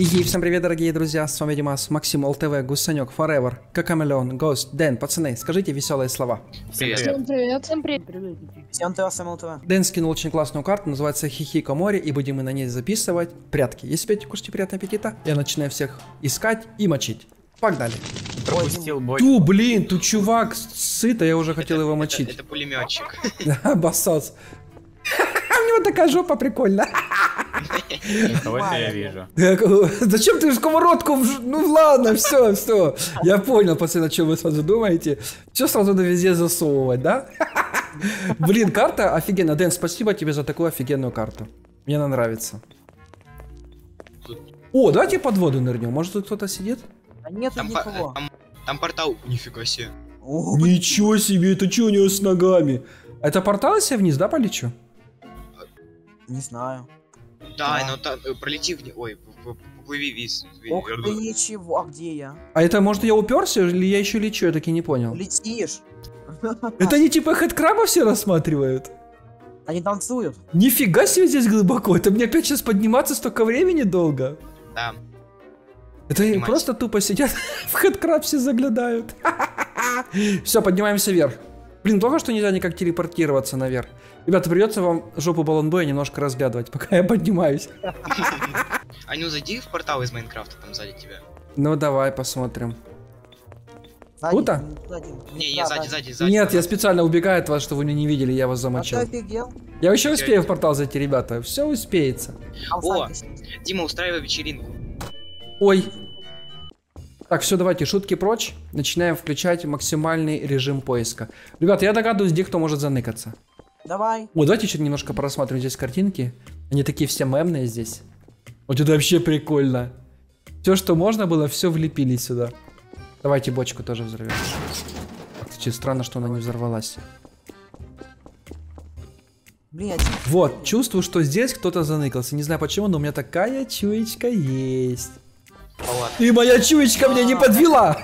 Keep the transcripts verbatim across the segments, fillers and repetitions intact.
И всем привет, дорогие друзья, с вами Димас, Максим, ЛТВ, Гусанек, Forever, Кокамелеон, Гост, Дэн, пацаны, скажите веселые слова. Привет. Всем привет. Всем привет. Привет. Всем привет, всем ЛТВ. Дэн скинул очень классную карту, называется Хихика море, и будем мы на ней записывать прятки. Если пять, кушайте, приятного аппетита. Я начинаю всех искать и мочить. Погнали. Пропустил бой. Ту, блин, ту чувак сыто, я уже это, хотел его мочить. Это, это пулеметчик. Басос. У него такая жопа прикольно. Кого-то я вижу. Зачем ты сковородку? Ну ладно, все, все. Я понял, пацаны, о чем вы сразу думаете. Все сразу надо везде засовывать, да? Блин, карта офигенная. Дэн, спасибо тебе за такую офигенную карту. Мне она нравится. О, давайте под воду нырнем. Может тут кто-то сидит? Нет, там никого. Там, там портал. Нифига себе. О, ничего себе, это что у него с ногами? Это портал, если я вниз, да, полечу? Не знаю. Да, да. Но там, пролети вниз. Ой, поплыви вниз. Ох, ты ничего, а где я? А это, может, я уперся, или я еще лечу, я таки не понял. Летишь. Это они типа хэдкраба все рассматривают? Они танцуют. Нифига себе здесь глубоко, это мне опять сейчас подниматься столько времени долго. Да. Это они просто тупо сидят, в хэдкраб все заглядают. Все, поднимаемся вверх. Блин, плохо, что нельзя никак телепортироваться наверх. Ребята, придется вам жопу Балун Боя немножко разглядывать, пока я поднимаюсь. А ну зайди в портал из Майнкрафта, там сзади тебя. Ну давай посмотрим. Круто? Не, я сзади, сзади, сзади. Нет, я специально убегаю от вас, чтобы вы меня не видели, я вас замочил. Я еще успею в портал зайти, ребята, все успеется. О, Дима, устраивай вечеринку. Ой. Так, все, давайте, шутки прочь. Начинаем включать максимальный режим поиска. Ребята, я догадываюсь, где кто может заныкаться. Давай. О, давайте еще немножко просматриваем здесь картинки. Они такие все мемные здесь. Вот это вообще прикольно. Все, что можно было, все влепили сюда. Давайте бочку тоже взорвем. Кстати, странно, что она не взорвалась. Блин, вот, чувствую, что здесь кто-то заныкался. Не знаю почему, но у меня такая чуечка есть. И моя чуечка меня не подвела.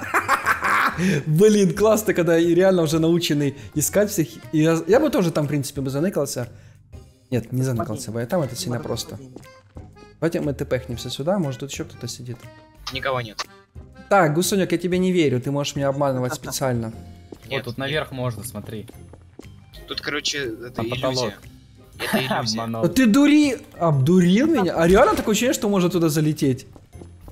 Блин, классно, когда и реально уже наученный искать всех. И я, я бы тоже там, в принципе, бы заныкался. Нет, не заныкался бы. Я там это сильно просто. Давайте мы тпхнемся сюда. Может, тут еще кто-то сидит. Никого нет. Так, Гусунек, я тебе не верю. Ты можешь меня обманывать специально. Нет, тут наверх можно, смотри. Тут, короче, это иллюзия. Это иллюзия. Ты дури... Обдурил меня? А реально такое ощущение, что можно туда залететь?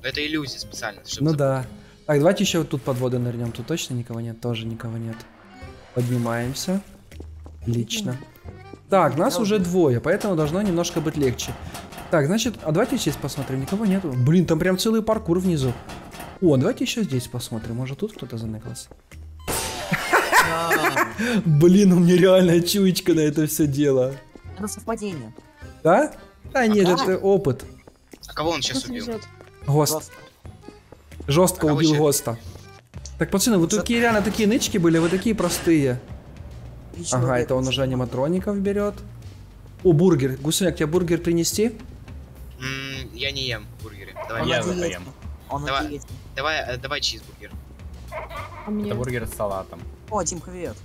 Это иллюзия специально. Ну да. Так, давайте еще вот тут под воду нырнем. Тут точно никого нет, тоже никого нет. Поднимаемся. Лично. Так, нас уже двое, поэтому должно немножко быть легче. Так, значит, а давайте здесь посмотрим. Никого нету. Блин, там прям целый паркур внизу. О, давайте еще здесь посмотрим. Может, тут кто-то заныкался? Блин, у меня реальная чуечка на это все дело. Это совпадение. Да? Да нет, это опыт. А кого он сейчас убил? Гост. Жестко а убил Госта. Так, пацаны, вот такие реально такие нычки были, вот такие простые. Лично ага, это он уже аниматроников берет. О, бургер. Гусеняк, тебе бургер принести? М-м, я не ем бургеры. Давай он я заем. Давай, давай, давай чизбургер. А мне... Это бургер с салатом. О, Дим, привет.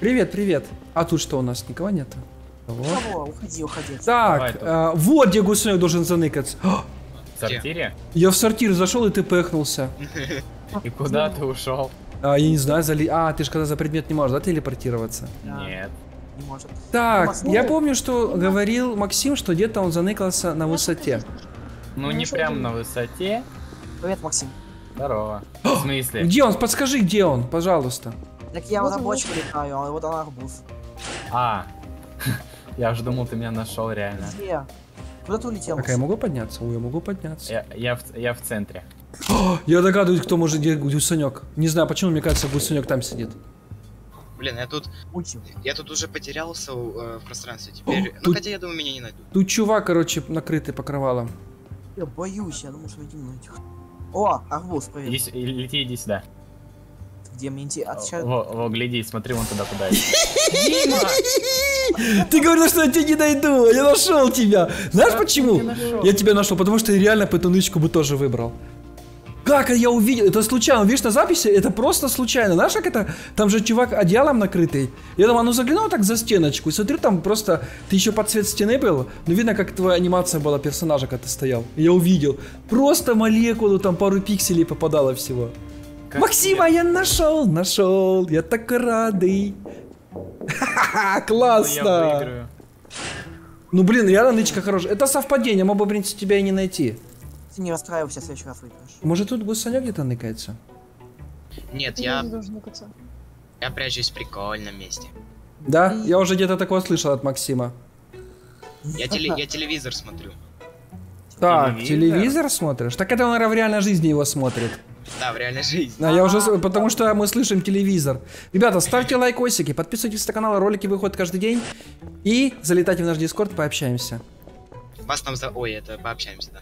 Привет, привет. А тут что у нас? Никого нет? Вот. Кого? Уходи, уходи. Так, э, вот где Гусеняк должен заныкаться. В сортире? Я в сортир зашел и ты пыхнулся. И куда ты ушел? А, я не знаю, зали... А, ты же когда за предмет не можешь, да, телепортироваться? Нет. Не может. Так, я помню, что говорил Максим, что где-то он заныкался на высоте. Ну, не прям на высоте. Привет, Максим. Здорово. В смысле? Где он? Подскажи, где он, пожалуйста. Так я вот на бочку летаю, а вот она арбуз. А, я уже думал, ты меня нашел реально. Где? Куда ты улетел? Так, я могу подняться? Ой, я могу подняться. Я, я, в, я в центре. О, я догадываюсь, кто может, где Гусенек. Не знаю, почему, мне кажется, Гусенек там сидит. Блин, я тут... Ультим. Я тут уже потерялся э, в пространстве теперь. О, ну, тут... хотя, я думаю, меня не найдут. Тут чувак, короче, накрытый покрывалом. Я боюсь, я думаю, что я не найду. О, арбуз, привет. Здесь, лети, иди сюда. Где мне идти? Отча... Во, во, гляди, смотри вон туда, куда идти. Ты говорил, что я тебя не найду, я нашел тебя. Знаешь почему? Я тебя нашел, потому что я реально по эту нычку бы тоже выбрал. Как я увидел? Это случайно. Видишь, на записи это просто случайно. Знаешь, как это? Там же чувак одеялом накрытый. Я думаю, ну заглянул так за стеночку. И смотрю, там просто... Ты еще под цвет стены был. Но видно, как твоя анимация была персонажа, когда ты стоял. Я увидел. Просто молекулу, там пару пикселей попадало всего. Как Максима нет? Я нашел, нашел. Я так радый. Ха-ха-ха, классно. Ну блин, я нычка хорошая. Это совпадение, мог бы, в принципе, тебя и не найти. Ты не расстраивайся, в следующий раз выиграешь. Может тут гусанёк где-то ныкается? Нет, я... Я прячусь в прикольном месте. Да? Я уже где-то такое слышал от Максима. Я телевизор смотрю. Так, телевизор смотришь? Так это он в реальной жизни его смотрит. Да, в реальной жизни. Да, я уже... Потому что мы слышим телевизор. Ребята, ставьте лайкосики, подписывайтесь на канал, ролики выходят каждый день. И залетайте в наш Discord, пообщаемся. Вас там за... Ой, это пообщаемся, да.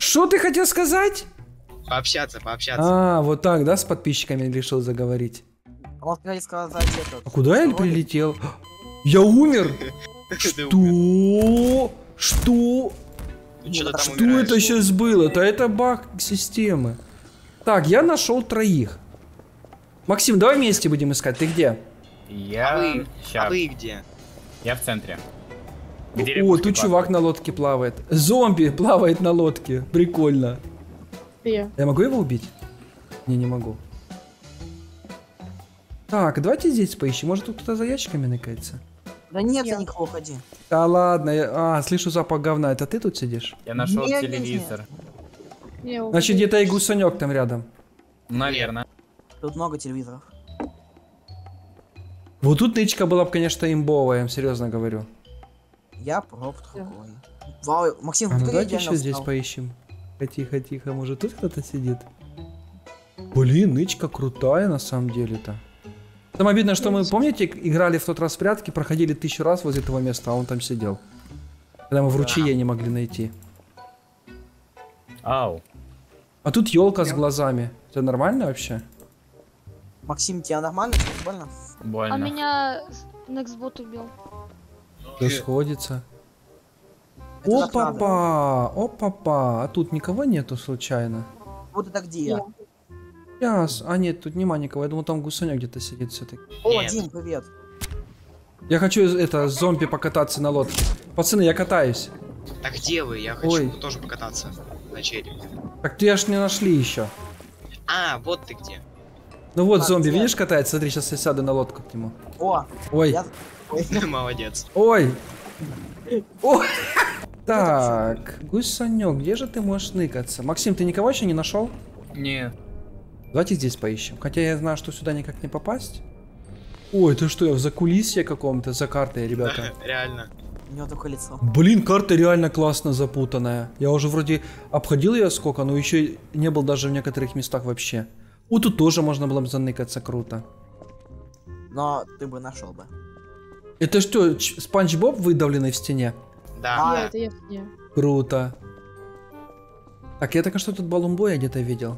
Что ты хотел сказать? Пообщаться, пообщаться. А, вот так, да, с подписчиками решил заговорить. А вот я сказать это. А куда я прилетел? Я умер? Что? Что? Что это сейчас было? Это это баг системы. Так, я нашел троих. Максим, давай вместе будем искать. Ты где? Я. А вы, а вы где? Я в центре. Где О, тут чувак плавают? на лодке плавает. Зомби плавает на лодке. Прикольно. Я. Я могу его убить? Не, не могу. Так, давайте здесь поищем. Может, тут кто-то за ящиками ныкается? Да нет, я никого, ходи. Да ладно, я... а, слышу запах говна. Это ты тут сидишь? Я нашел нет, телевизор. Нет, нет. Значит, где-то и гусанёк там рядом. Наверное. Тут много телевизоров. Вот тут нычка была бы, конечно, имбовая, я вам серьезно говорю. Я проб другой. Вау, Максим, а ну давайте еще здесь поищем. Тихо, тихо, может тут кто-то сидит? Блин, нычка крутая на самом деле-то. Там обидно, что мы, помните, играли в тот раз в прятки, проходили тысячу раз возле этого места, а он там сидел. Когда мы в ручье не могли найти. Ау. А тут елка с глазами. Это нормально вообще? Максим, тебя нормально? Больно? Больно. А меня Нексбот убил. Расходится. Опа-па! Опа-па! А тут никого нету случайно? Вот это где я? Сейчас. А нет, тут нема никого. Я думал, там гусаня где-то сидит все-таки. О, Дим, привет! Я хочу это зомби покататься на лодке. Пацаны, я катаюсь. Так где вы? Я хочу Ой. тоже покататься на черепе. Так ты аж не нашли еще. А, вот ты где. Ну вот а, зомби, где? Видишь, катается? Смотри, сейчас я сяду на лодку к нему. О! Ой! Я... Молодец. Ой. Ой. Так, гусанёк, где же ты можешь ныкаться? Максим, ты никого еще не нашел? Не. Давайте здесь поищем. Хотя я знаю, что сюда никак не попасть. Ой, это что, я в закулисье каком-то, за картой, ребята. Реально. У него только лицо. Блин, карта реально классно запутанная. Я уже вроде обходил ее сколько, но еще не был даже в некоторых местах вообще. О, тут тоже можно было бы заныкаться, круто. Но ты бы нашел бы. Это что, Спанч Боб выдавленный в стене? Да. А, это я. Круто. Так, я только что тут Балун Боя где-то видел.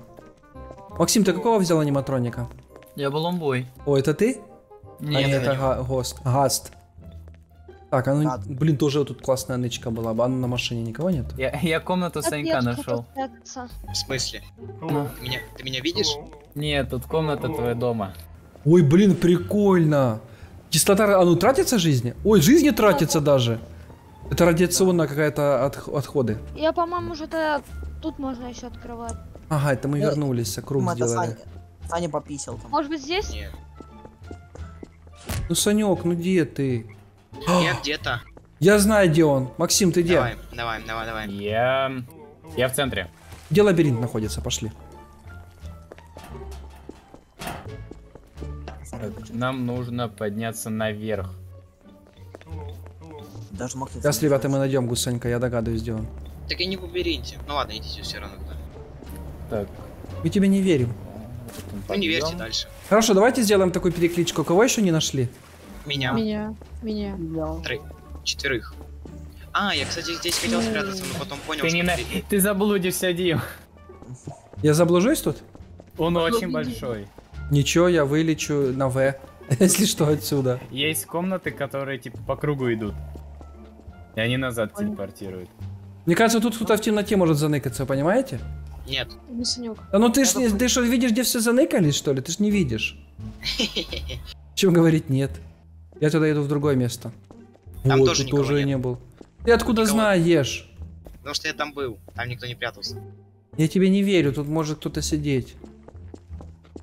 Максим, ты какого взял аниматроника? Я Балун Бой. О, это ты? Нет, а нет, это га гост. Гаст. Так, а ну, да. блин, тоже тут классная нычка была. А на машине никого нет? Я, я комнату Санька нашел. В смысле? Ну. Ты, меня, ты меня видишь? Нет, тут комната твоя дома. Ой, блин, прикольно. Кислота, а ну тратится жизни? Ой, жизни тратится даже. Это радиационная какая-то от, отходы. Я, по-моему, уже-то тут можно еще открывать. Ага, это мы Ой, вернулись, круг мы сделали. Саня пописал там. Может быть здесь? Нет. Ну, Санек, ну где ты? Я где-то. Я знаю, где он. Максим, ты где? Давай, давай, давай, давай. Я... Я в центре. Где лабиринт находится? Пошли. Нам нужно подняться наверх. Даже Сейчас, ребята, мы найдем гусанька, я догадываюсь, где он. Так и не в лабиринте. Ну ладно, идите все равно. Так. Мы тебе не верим. Ну не верьте дальше. Хорошо, давайте сделаем такую перекличку. Кого еще не нашли? Меня. Меня. Меня. Три. Четверых. А, я, кстати, здесь хотел спрятаться, но потом понял, ты что... На... Ты... ты заблудишься, Дим. Я заблужусь тут? Он а очень большой. Ничего, я вылечу на В, если что, отсюда. Есть комнаты, которые типа по кругу идут. И они назад телепортируют. Мне кажется, тут кто-то в темноте может заныкаться, понимаете? Нет. Да ну ты ж не, ты что, видишь, где все заныкались, что ли? Ты ж не видишь. Чем говорить нет? Я туда иду в другое место. Там вот, тоже тут уже нет. не был. Ты откуда никого... знаешь? Потому что я там был, там никто не прятался. Я тебе не верю, тут может кто-то сидеть.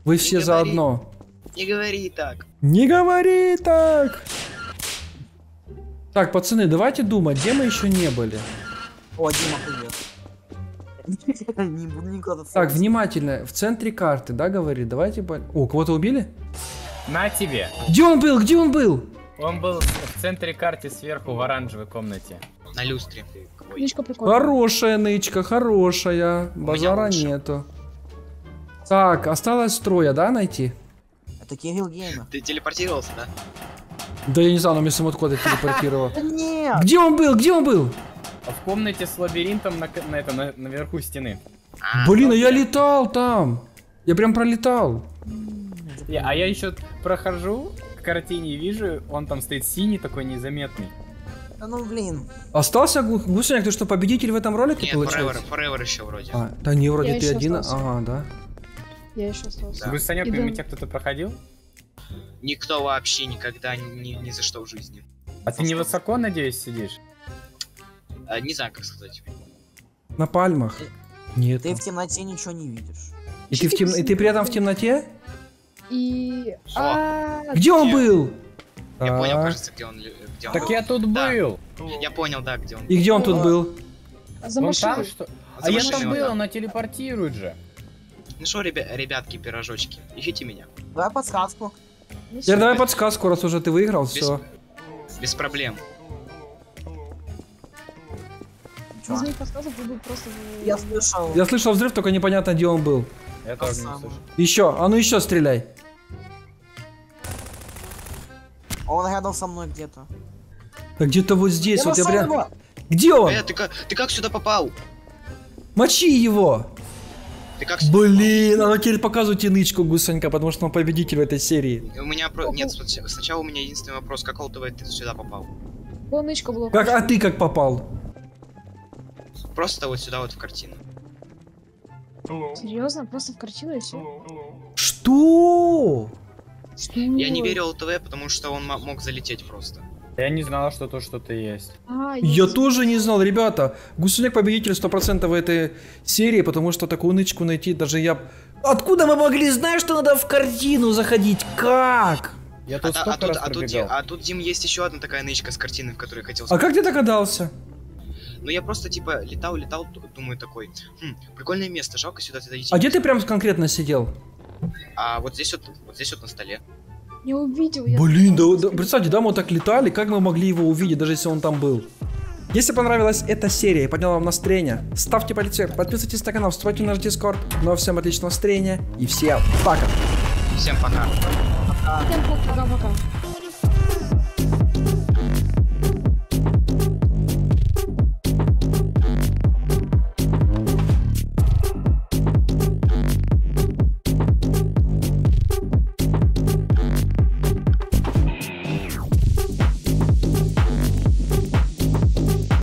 Вы не все говори... заодно. Не говори так. Не говори так. Так, пацаны, давайте думать, где мы еще не были. О, Дима, привет. Не буду никогда. Так, внимательно, в центре карты, да, говори, давайте... О, кого-то убили? На тебе. Где он был, где он был? Он был в центре карты сверху в оранжевой комнате. На люстре. Хорошая нычка, хорошая. Базара нету. Так, осталось трое, да, найти? Это Кирилл Геймер. Ты телепортировался, да? Да я не знаю, но мне сам откуда телепортировал. Нет. Где он был, где он был? В комнате с лабиринтом на, на этом, на, наверху стены. А, блин, а я летал там. Я прям пролетал. Я, а я еще прохожу к картине и вижу, он там стоит синий, такой незаметный. Да ну блин. Остался Гусеняк, ты что, победитель в этом ролике? Нет, получается? Forever, Forever еще вроде. А, да не, вроде я ты один. Ага, да. Я еще остался. Да. Гусеняк, мимо тебя кто-то проходил? Никто вообще никогда, ни, ни за что в жизни. А ты не высоко, надеюсь, сидишь? А, не знаю, как сказать. На пальмах? Нет. Ты в темноте ничего не видишь. И ты, в тем... и ты при этом в темноте? И... А -а -а. Где он был? Я а -а. понял, кажется, где он, где он так был. Я тут был. Да. Я понял, да, где он был. И где он тут был? За машиной. А я там был, она телепортирует же. Ну что, ребя ребятки, пирожочки, ищите меня. Давай подсказку. Теперь давай подсказку, раз уже ты выиграл, без... все. Без проблем. Просто... Я слышал. Я слышал взрыв, только непонятно, где он был. Я тоже не слышал. Еще, а ну еще стреляй. Он рядом со мной где-то. Да где-то вот здесь, я вот я прям. Его. Где он? Э, ты, как, ты как сюда попал? Мочи его! Ты как сюда Блин, попал? Она теперь показывает нычку Гусенька, потому что он победитель в этой серии. У меня про... Нет, сначала у меня единственный вопрос, какого ты сюда попал? Нычка была. Как, а ты как попал? Просто вот сюда вот в картину. Серьезно? Просто в картину и все? Что? Что? Я не верил ЛТВ, потому что он мог залететь просто. Я не знал, что то что-то есть. А, я есть. тоже не знал, ребята. Гусеняк победитель сто процентов в этой серии, потому что такую нычку найти даже я... Откуда мы могли знать, что надо в картину заходить? Как? Я тут а, а, тут, а, тут, а тут, Дим, есть еще одна такая нычка с картины, в которой я хотел... сказать. А как ты догадался? Ну я просто типа летал, летал, думаю такой, хм, прикольное место, жалко сюда сюда идти. А где ты прям конкретно сидел? А вот здесь вот, вот здесь вот на столе. Не увидел я. Блин, да, да, представьте, да, мы вот так летали, как мы могли его увидеть, даже если он там был. Если понравилась эта серия и подняла вам настроение, ставьте палец вверх, подписывайтесь на канал, вступайте в наш Discord. Ну а всем отличного настроения и всем пока. Всем пока. Пока. Всем пока-пока.